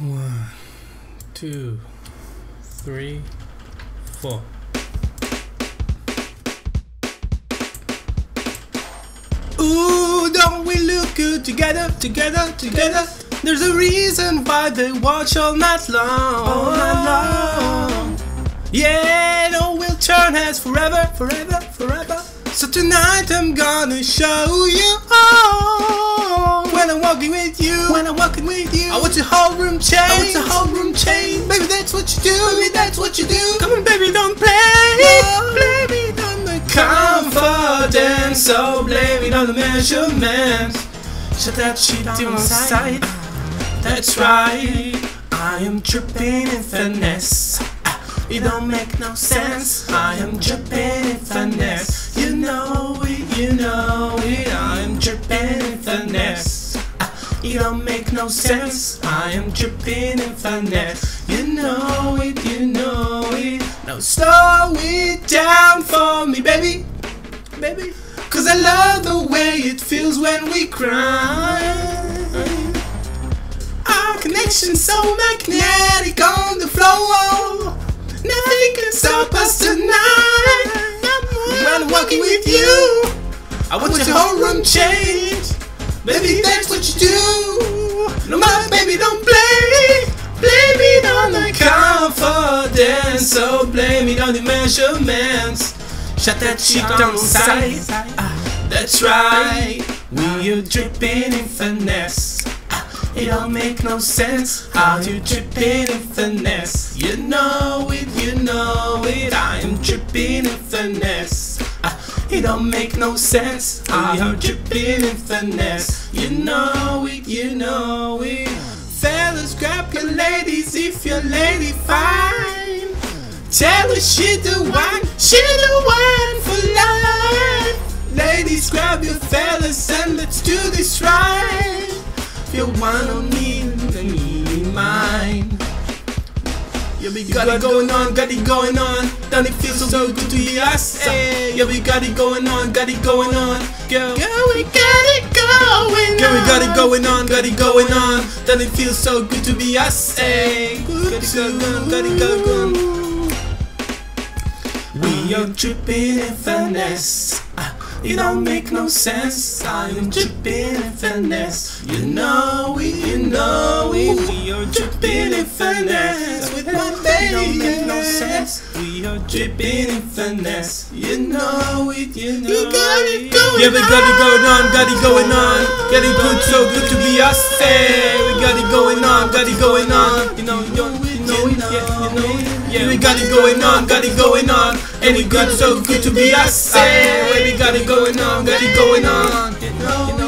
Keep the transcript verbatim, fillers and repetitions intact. One, two, three, four. Ooh, don't we look good together, together, together? There's a reason why they watch all night long, all night long. Yeah, no, we'll turn heads forever, forever, forever. So tonight I'm gonna show you all. When I'm walking with you, when I'm walking with you, I want your whole room change, I want your whole room change. Baby, that's what you do, baby, that's what you do. Come on, baby, don't play, no. Baby, don't make comfort dance, so blame it on the measurements. Shut that shit down inside. That's right, I am dripping in finesse. It don't make no sense. I am dripping in finesse. You know it, you know it. I am dripping in finesse. It don't make no sense. I am dripping in finesse. You know it, you know it. Now slow it down for me, baby, baby. Cause I love the way it feels when we cry. Our connection's so magnetic on the floor. Nothing can stop us tonight. When I'm walking with you, I want your whole room change. Baby, that's what you do. No matter, baby, don't play. Blame it on the confidence, so blame it on the measurements. Shut that shit down inside. That's right, we are dripping in finesse. It don't make no sense. How you dripping in finesse? You know it, you know it. I am dripping in finesse. Uh, it don't make no sense. How you dripping in finesse? You know it, you know it. Fellas, grab your ladies if your lady fine. Tell her she the one, she the one for life. Ladies, grab your fellas and let's do this right. You wanna need me, mine. Yeah, we got it going on, got it going on. Don't it feel so good to be us? Yeah, we got it going on, got it going on. Girl, girl, we got it going on. Girl, we got it going on, got it going on. Don't it feel so good to be us? Hey, got it going on, got it going on. We are dripping in finesse. It don't make no sense. I'm dripping in finesse. You know it, you know it. We are dripping in finesse with my baby. It don't make no sense. We are dripping in finesse. You know it, you know it. You got it going on. Yeah, we got it going on, got it going on. Got it good, so good to be us. Hey, we got it going on, got it going on. You know, you know it, you know it, yeah, you know it. Yeah, we got it going on, got it going on. And it got so good to be us. Hey, we got it going on, got it going on.